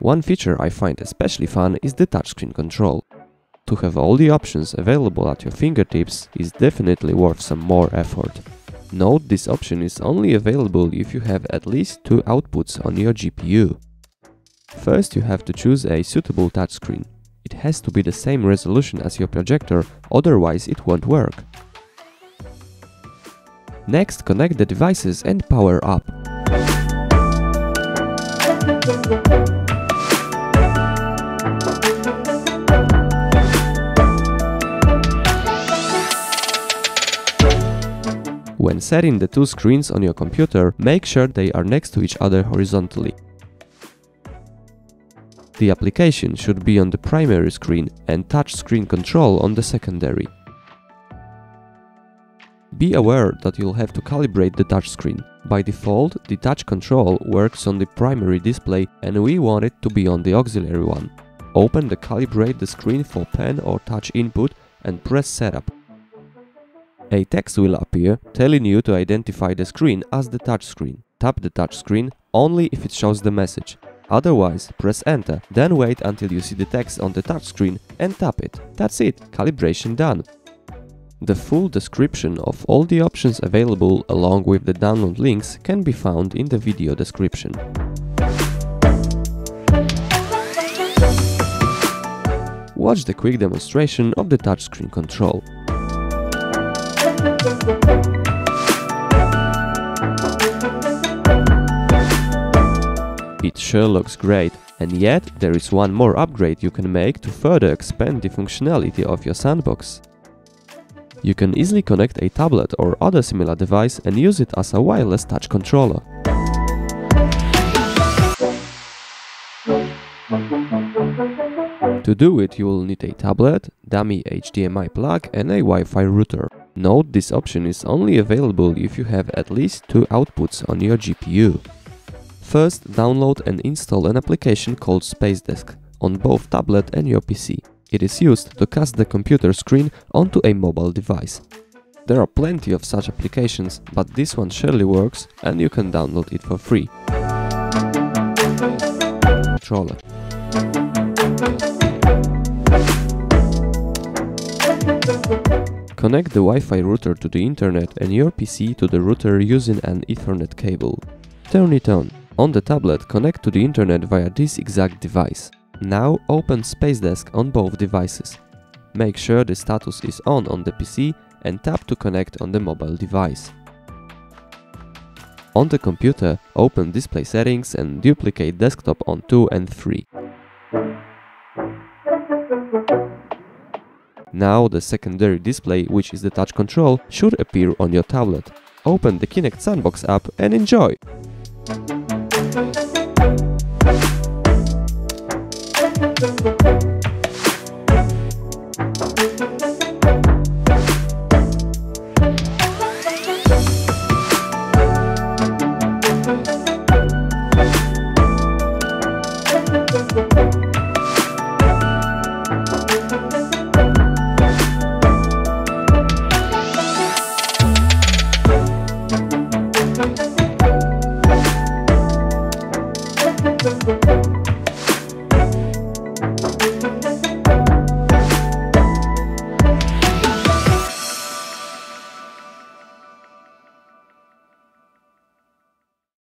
One feature I find especially fun is the touchscreen control. To have all the options available at your fingertips is definitely worth some more effort. Note, this option is only available if you have at least two outputs on your GPU. First, you have to choose a suitable touchscreen. It has to be the same resolution as your projector, otherwise it won't work. Next, connect the devices and power up. When setting the two screens on your computer, make sure they are next to each other horizontally. The application should be on the primary screen and touch screen control on the secondary. Be aware that you'll have to calibrate the touchscreen. By default, the touch control works on the primary display and we want it to be on the auxiliary one. Open the Calibrate the screen for pen or touch input and press Setup. A text will appear telling you to identify the screen as the touchscreen. Tap the touchscreen only if it shows the message. Otherwise, press Enter, then wait until you see the text on the touchscreen and tap it. That's it, calibration done. The full description of all the options available along with the download links can be found in the video description. Watch the quick demonstration of the touchscreen control. It sure looks great, and yet there is one more upgrade you can make to further expand the functionality of your sandbox. You can easily connect a tablet or other similar device and use it as a wireless touch controller. To do it, you will need a tablet, dummy HDMI plug and a Wi-Fi router. Note, this option is only available if you have at least two outputs on your GPU. First, download and install an application called SpaceDesk on both tablet and your PC. It is used to cast the computer screen onto a mobile device. There are plenty of such applications, but this one surely works and you can download it for free. Controller. Connect the Wi-Fi router to the internet and your PC to the router using an Ethernet cable. Turn it on. On the tablet, connect to the internet via this exact device. Now open SpaceDesk on both devices. Make sure the status is on the PC and tap to connect on the mobile device. On the computer, open display settings and duplicate desktop on 2 and 3. Now the secondary display, which is the touch control, should appear on your tablet. Open the Kinect Sandbox app and enjoy!